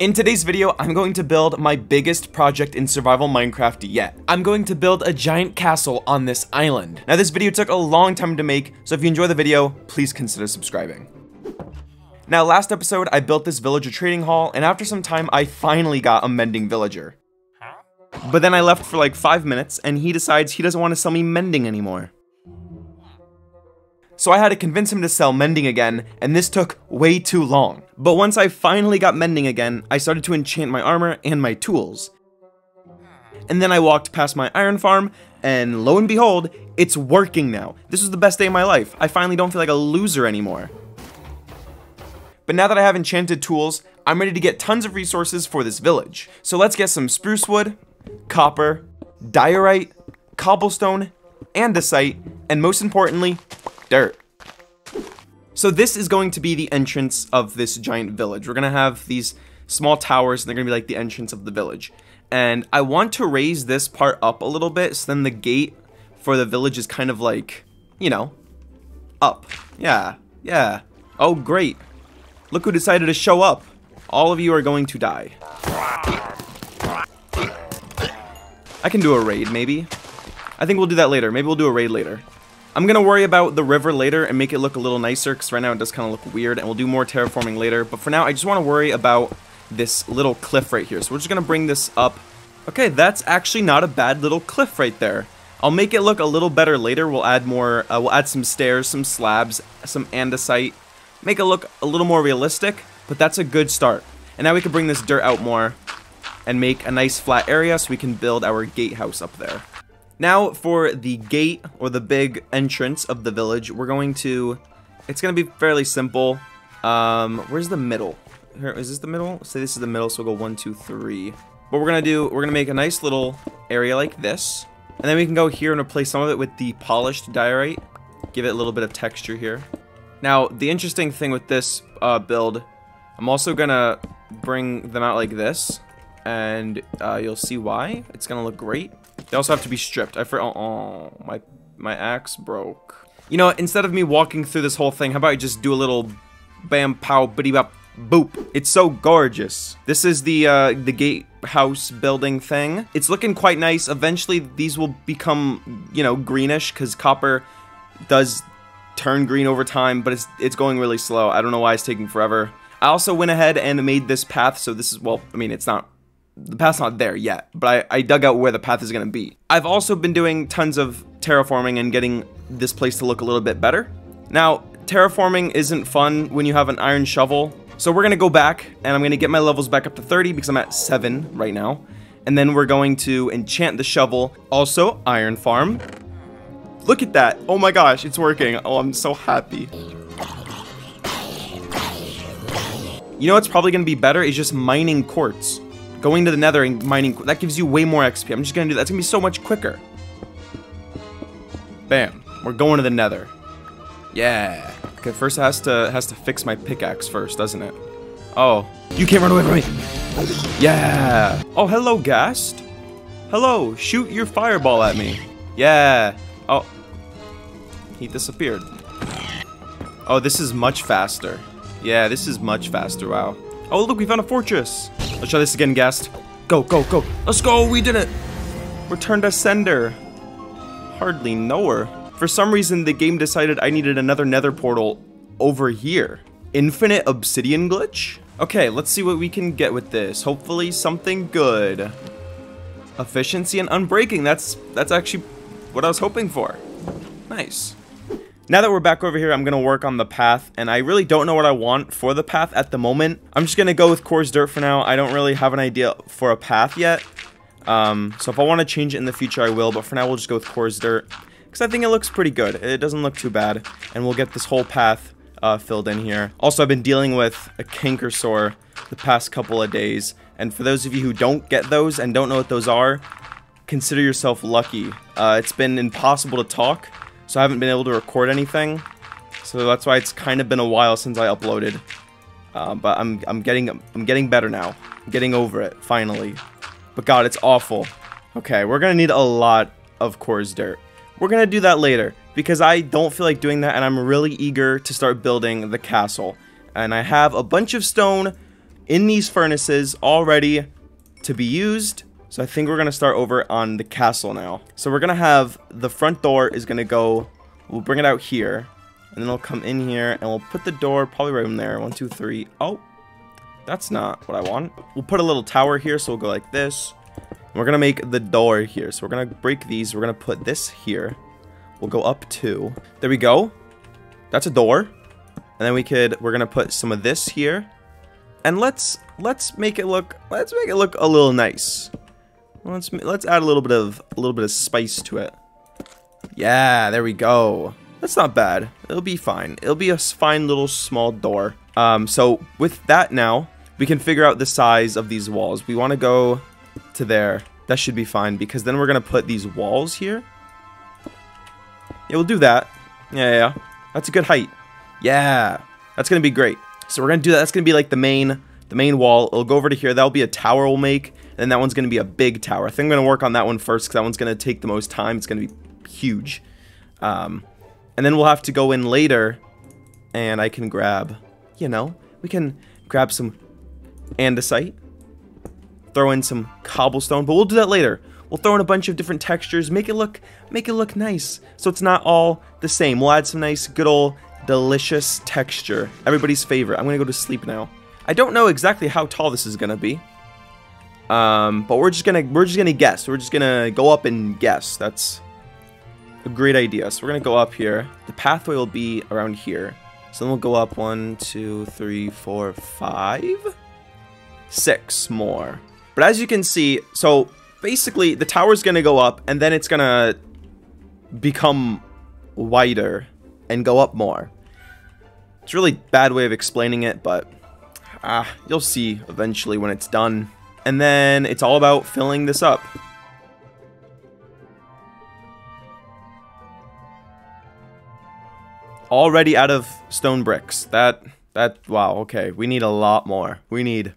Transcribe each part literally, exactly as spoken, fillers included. In today's video, I'm going to build my biggest project in survival Minecraft yet. I'm going to build a giant castle on this island. Now, this video took a long time to make, so if you enjoy the video, please consider subscribing. Now, last episode, I built this villager trading hall, and after some time, I finally got a mending villager. But then I left for like five minutes, and he decides he doesn't want to sell me mending anymore. So I had to convince him to sell mending again, and this took way too long. But once I finally got mending again, I started to enchant my armor and my tools. And then I walked past my iron farm, and lo and behold, it's working now. This was the best day of my life. I finally don't feel like a loser anymore. But now that I have enchanted tools, I'm ready to get tons of resources for this village. So let's get some spruce wood, copper, diorite, cobblestone, andesite, and most importantly, dirt. So this is going to be the entrance of this giant village. We're gonna have these small towers and they're gonna be like the entrance of the village. And I want to raise this part up a little bit so then the gate for the village is kind of like, you know, up. Yeah, yeah. Oh great. Look who decided to show up. All of you are going to die. I can do a raid maybe. I think we'll do that later. Maybe we'll do a raid later. I'm gonna worry about the river later and make it look a little nicer because right now it does kind of look weird, and we'll do more terraforming later, but for now I just want to worry about this little cliff right here. So we're just gonna bring this up. Okay, that's actually not a bad little cliff right there. I'll make it look a little better later. We'll add more, uh, we'll add some stairs, some slabs, some andesite, make it look a little more realistic, but that's a good start. And now we can bring this dirt out more and make a nice flat area so we can build our gatehouse up there. Now for the gate, or the big entrance of the village, we're going to, it's going to be fairly simple. Um, where's the middle? Here, is this the middle? Say this is the middle, so we'll go one, two, three. What we're going to do, we're going to make a nice little area like this. And then we can go here and replace some of it with the polished diorite. Give it a little bit of texture here. Now, the interesting thing with this uh, build, I'm also going to bring them out like this. And uh, you'll see why. It's going to look great. They also have to be stripped. I for- oh, my my axe broke. You know, instead of me walking through this whole thing, how about I just do a little bam pow bitty bop boop. It's so gorgeous. This is the uh, the gatehouse building thing. It's looking quite nice. Eventually, these will become, you know, greenish because copper does turn green over time, but it's it's going really slow. I don't know why it's taking forever. I also went ahead and made this path, so this is, well, I mean, it's not. The path's not there yet, but I, I dug out where the path is going to be. I've also been doing tons of terraforming and getting this place to look a little bit better. Now, terraforming isn't fun when you have an iron shovel, so we're going to go back, and I'm going to get my levels back up to thirty because I'm at seven right now, and then we're going to enchant the shovel. Also, iron farm. Look at that. Oh my gosh, it's working. Oh, I'm so happy. You know what's probably going to be better is just mining quartz. Going to the nether and mining, that gives you way more X P. I'm just gonna do that. It's gonna be so much quicker. Bam. We're going to the nether. Yeah. Okay, first it has to, has to fix my pickaxe first, doesn't it? Oh. You can't run away from me. Yeah. Oh, hello, Ghast. Hello. Shoot your fireball at me. Yeah. Oh. He disappeared. Oh, this is much faster. Yeah, this is much faster. Wow. Oh, look, we found a fortress. Let's try this again, Ghast. Go, go, go. Let's go. We did it. Return to sender. Hardly know her. For some reason, the game decided I needed another nether portal over here. Infinite obsidian glitch? Okay, let's see what we can get with this. Hopefully something good. Efficiency and unbreaking. That's, that's actually what I was hoping for. Nice. Now that we're back over here, I'm going to work on the path, and I really don't know what I want for the path at the moment. I'm just going to go with coarse dirt for now. I don't really have an idea for a path yet, um, so if I want to change it in the future, I will, but for now, we'll just go with coarse dirt, because I think it looks pretty good. It doesn't look too bad, and we'll get this whole path uh, filled in here. Also, I've been dealing with a canker sore the past couple of days, and for those of you who don't get those and don't know what those are, consider yourself lucky. Uh, it's been impossible to talk. So I haven't been able to record anything, so that's why it's kind of been a while since I uploaded. Uh, but I'm I'm getting I'm getting better now, I'm getting over it finally. But God, it's awful. Okay, we're gonna need a lot of coarse dirt. We're gonna do that later because I don't feel like doing that, and I'm really eager to start building the castle. And I have a bunch of stone in these furnaces already to be used. So I think we're going to start over on the castle now. So we're going to have the front door is going to go, we'll bring it out here, and then it'll come in here, and we'll put the door probably right in there. One, two, three. Oh, that's not what I want. We'll put a little tower here, so we'll go like this. And we're going to make the door here. So we're going to break these. We're going to put this here. We'll go up two. There we go. That's a door. And then we could, we're going to put some of this here. And let's, let's make it look, let's make it look a little nice. Let's, let's add a little bit of, a little bit of spice to it. Yeah, there we go. That's not bad. It'll be fine. It'll be a fine little small door. Um, so with that now, we can figure out the size of these walls. We want to go to there. That should be fine, because then we're going to put these walls here. Yeah, we'll do that. Yeah, yeah, yeah. That's a good height. Yeah, that's going to be great. So we're going to do that. That's going to be like the main, the main wall. It'll go over to here. That'll be a tower we'll make. And that one's going to be a big tower. I think I'm going to work on that one first, because that one's going to take the most time. It's going to be huge. Um, and then we'll have to go in later, and I can grab, you know, we can grab some andesite, throw in some cobblestone, but we'll do that later. We'll throw in a bunch of different textures, make it look, make it look nice, so it's not all the same. We'll add some nice, good old, delicious texture. Everybody's favorite. I'm gonna go to sleep now. I don't know exactly how tall this is gonna be, um, but we're just gonna, we're just gonna guess. We're just gonna go up and guess. That's a great idea. So we're gonna go up here. The pathway will be around here. So then we'll go up one, two, three, four, five, six more. But as you can see, so. Basically, the tower's gonna go up, and then it's gonna become wider and go up more. It's a really bad way of explaining it, but ah, you'll see eventually when it's done. And then it's all about filling this up. Already out of stone bricks. That, that, wow, okay. We need a lot more. We need,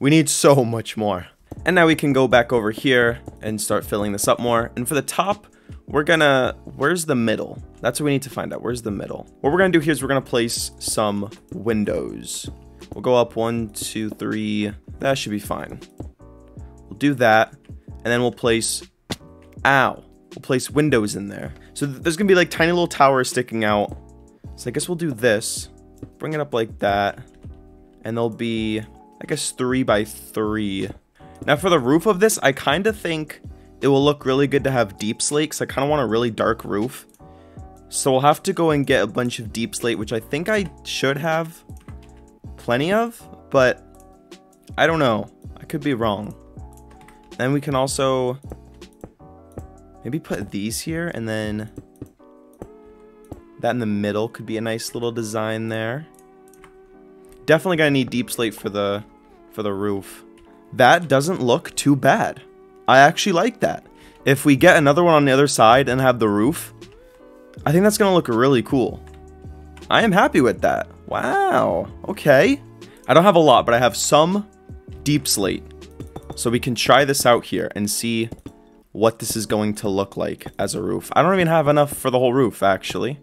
we need so much more. And now we can go back over here and start filling this up more. And for the top, we're gonna, where's the middle? That's what we need to find out. Where's the middle? What we're gonna do here is we're gonna place some windows. We'll go up one, two, three. That should be fine. We'll do that. And then we'll place, ow, we'll place windows in there. So there's gonna be like tiny little towers sticking out. So I guess we'll do this. Bring it up like that. And there'll be, I guess, three by three. Now for the roof of this, I kind of think it will look really good to have deep slate, because I kind of want a really dark roof. So we'll have to go and get a bunch of deep slate, which I think I should have plenty of, but I don't know. I could be wrong. Then we can also maybe put these here, and then that in the middle could be a nice little design there. Definitely gonna need deep slate for the for the roof. That doesn't look too bad. I actually like that. If we get another one on the other side and have the roof, I think that's gonna look really cool. I am happy with that. Wow, okay. I don't have a lot, but I have some deep slate. So we can try this out here and see what this is going to look like as a roof. I don't even have enough for the whole roof, actually.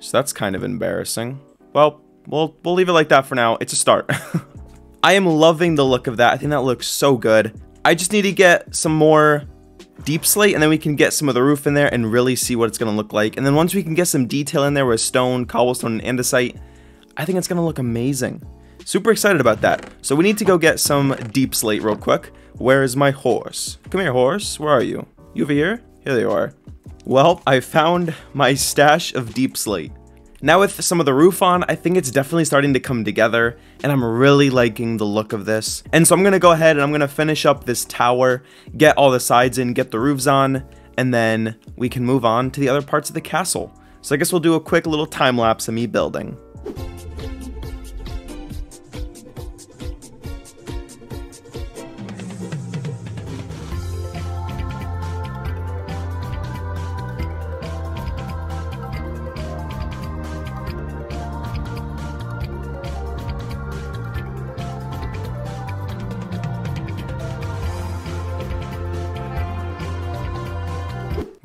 So that's kind of embarrassing. Well, we'll, we'll leave it like that for now. It's a start. I am loving the look of that. I think that looks so good. I just need to get some more deep slate, and then we can get some of the roof in there and really see what it's gonna look like. And then once we can get some detail in there with stone, cobblestone, and andesite, I think it's gonna look amazing. Super excited about that. So we need to go get some deep slate real quick. Where is my horse? Come here, horse. Where are you? You over here? Here you are. Well, I found my stash of deep slate. Now with some of the roof on, I think it's definitely starting to come together, and I'm really liking the look of this. And so I'm gonna go ahead and I'm gonna finish up this tower, get all the sides in, get the roofs on, and then we can move on to the other parts of the castle. So I guess we'll do a quick little time lapse of me building.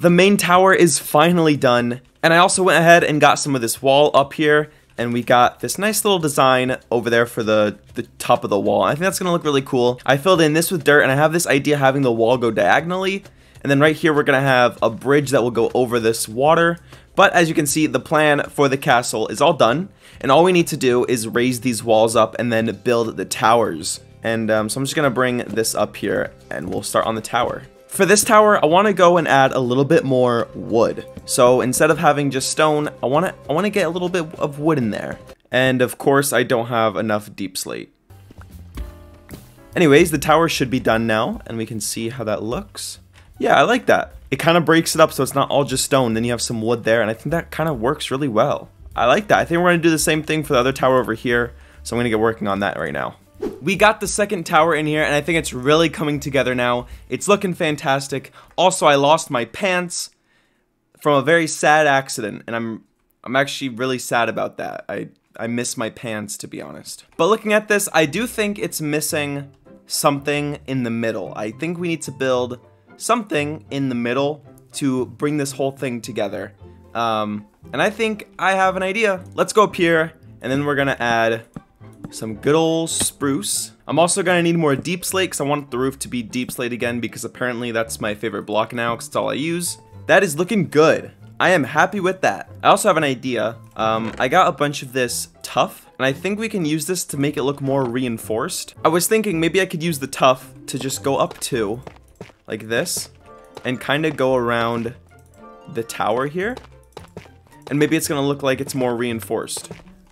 The main tower is finally done, and I also went ahead and got some of this wall up here and we got this nice little design over there for the, the top of the wall. I think that's gonna look really cool. I filled in this with dirt, and I have this idea of having the wall go diagonally. And then right here, we're gonna have a bridge that will go over this water. But as you can see, the plan for the castle is all done. And all we need to do is raise these walls up and then build the towers. And um, so I'm just gonna bring this up here and we'll start on the tower. For this tower, I wanna go and add a little bit more wood. So instead of having just stone, I wanna, I wanna get a little bit of wood in there. And of course, I don't have enough deep slate. Anyways, the tower should be done now and we can see how that looks. Yeah, I like that. It kind of breaks it up so it's not all just stone, then you have some wood there, and I think that kind of works really well. I like that. I think we're going to do the same thing for the other tower over here, so I'm going to get working on that right now. We got the second tower in here, and I think it's really coming together now. It's looking fantastic. Also, I lost my pants from a very sad accident, and I'm I'm actually really sad about that. I, I miss my pants, to be honest. But looking at this, I do think it's missing something in the middle. I think we need to build something in the middle to bring this whole thing together. Um, and I think I have an idea. Let's go up here, and then we're gonna add some good old spruce. I'm also gonna need more deep slate because I want the roof to be deep slate again because apparently that's my favorite block now because it's all I use. That is looking good. I am happy with that. I also have an idea. Um, I got a bunch of this tuff, and I think we can use this to make it look more reinforced. I was thinking maybe I could use the tuff to just go up to like this and kind of go around the tower here, and maybe it's gonna look like it's more reinforced.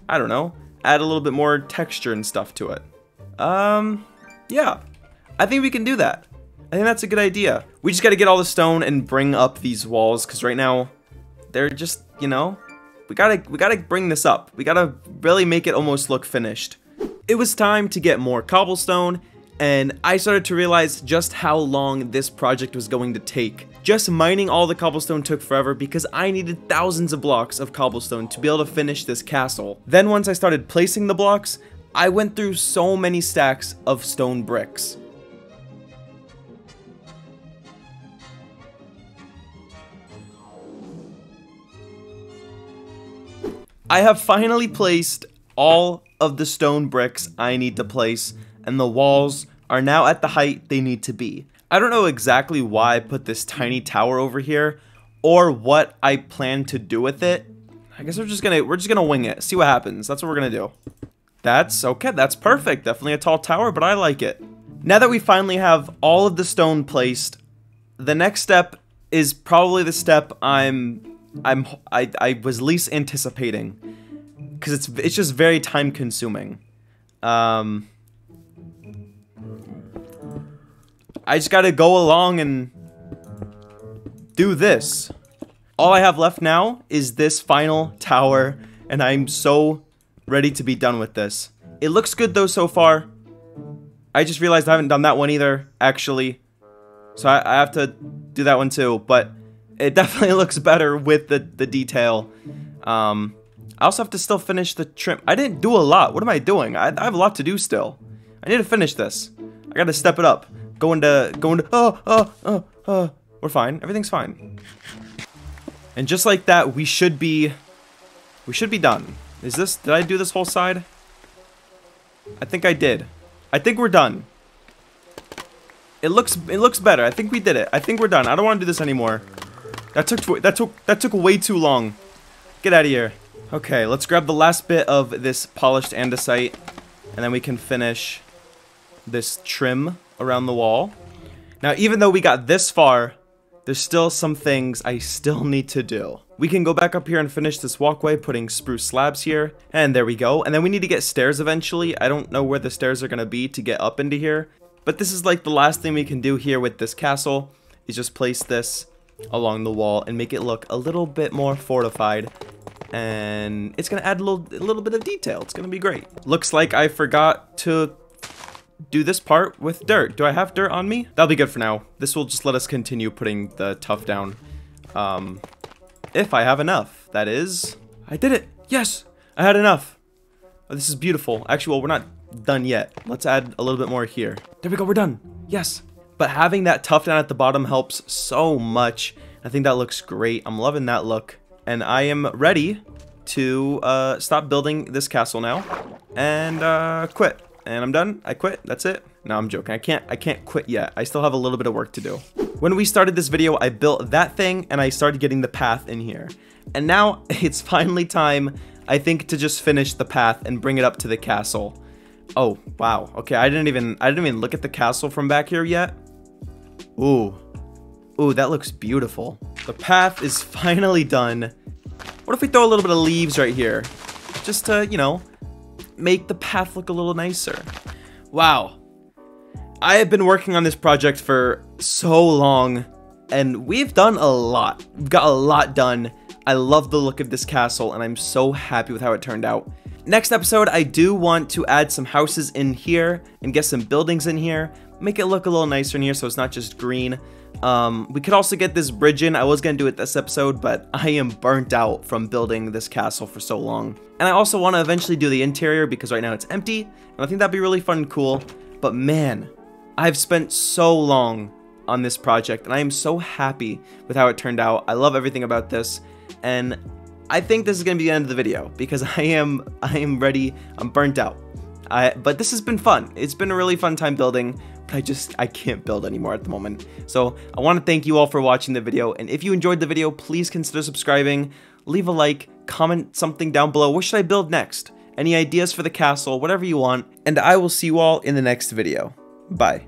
I don't know, add a little bit more texture and stuff to it. Um yeah, I think we can do that. I think that's a good idea. We just got to get all the stone and bring up these walls because right now they're just, you know, we gotta we gotta bring this up. We gotta really make it almost look finished. It was time to get more cobblestone. And I started to realize just how long this project was going to take. Just mining all the cobblestone took forever because I needed thousands of blocks of cobblestone to be able to finish this castle. Then once I started placing the blocks, I went through so many stacks of stone bricks. I have finally placed all of the stone bricks I need to place, and the walls are now at the height they need to be. I don't know exactly why I put this tiny tower over here or what I plan to do with it. I guess we're just gonna we're just gonna wing it, see what happens. That's what we're gonna do. That's okay, that's perfect. Definitely a tall tower, but I like it. Now that we finally have all of the stone placed, the next step is probably the step I'm I'm I, I was least anticipating. Cause it's it's just very time consuming. Um I just gotta go along and do this. All I have left now is this final tower, and I'm so ready to be done with this. It looks good though so far. I just realized I haven't done that one either, actually. So I, I have to do that one too, but it definitely looks better with the, the detail. Um, I also have to still finish the trim. I didn't do a lot. What am I doing? I, I have a lot to do still. I need to finish this. I gotta step it up. Going to, going to, oh, oh, oh, oh, we're fine. Everything's fine. And just like that, we should be, we should be done. Is this, did I do this whole side? I think I did. I think we're done. It looks, it looks better. I think we did it. I think we're done. I don't want to do this anymore. That took, that took, that took way too long. Get out of here. Okay, let's grab the last bit of this polished andesite, and then we can finish this trim around the wall. Now, even though we got this far, there's still some things I still need to do. We can go back up here and finish this walkway, putting spruce slabs here, and there we go. And then we need to get stairs eventually. I don't know where the stairs are gonna be to get up into here, but this is like the last thing we can do here with this castle, is just place this along the wall and make it look a little bit more fortified. And it's gonna add a little, a little bit of detail. It's gonna be great. Looks like I forgot to do this part with dirt. Do I have dirt on me? That'll be good for now. This will just let us continue putting the tuff down. Um, if I have enough, that is. I did it. Yes, I had enough. Oh, this is beautiful. Actually, well, we're not done yet. Let's add a little bit more here. There we go, we're done. Yes. But having that tuff down at the bottom helps so much. I think that looks great. I'm loving that look. And I am ready to uh, stop building this castle now and uh, quit. And I'm done. I quit. That's it. No, I'm joking. I can't I can't quit yet. I still have a little bit of work to do. When we started this video, I built that thing and I started getting the path in here. And now it's finally time, I think, to just finish the path and bring it up to the castle. Oh, wow. Okay, I didn't even I didn't even look at the castle from back here yet. Ooh. Ooh, that looks beautiful. The path is finally done. What if we throw a little bit of leaves right here? Just to, you know, make the path look a little nicer. Wow. I have been working on this project for so long, and we've done a lot. We've got a lot done. I love the look of this castle, and I'm so happy with how it turned out. Next episode, I do want to add some houses in here and get some buildings in here. Make it look a little nicer in here so it's not just green. Um, we could also get this bridge in. I was going to do it this episode, but I am burnt out from building this castle for so long. And I also want to eventually do the interior because right now it's empty, and I think that'd be really fun and cool. But man, I've spent so long on this project, and I am so happy with how it turned out. I love everything about this. And I think this is going to be the end of the video because I am I am ready. I'm burnt out. I, but this has been fun. It's been a really fun time building, but I just I can't build anymore at the moment. So I want to thank you all for watching the video. And if you enjoyed the video, please consider subscribing. Leave a like, comment something down below. What should I build next? Any ideas for the castle, whatever you want. And I will see you all in the next video. Bye.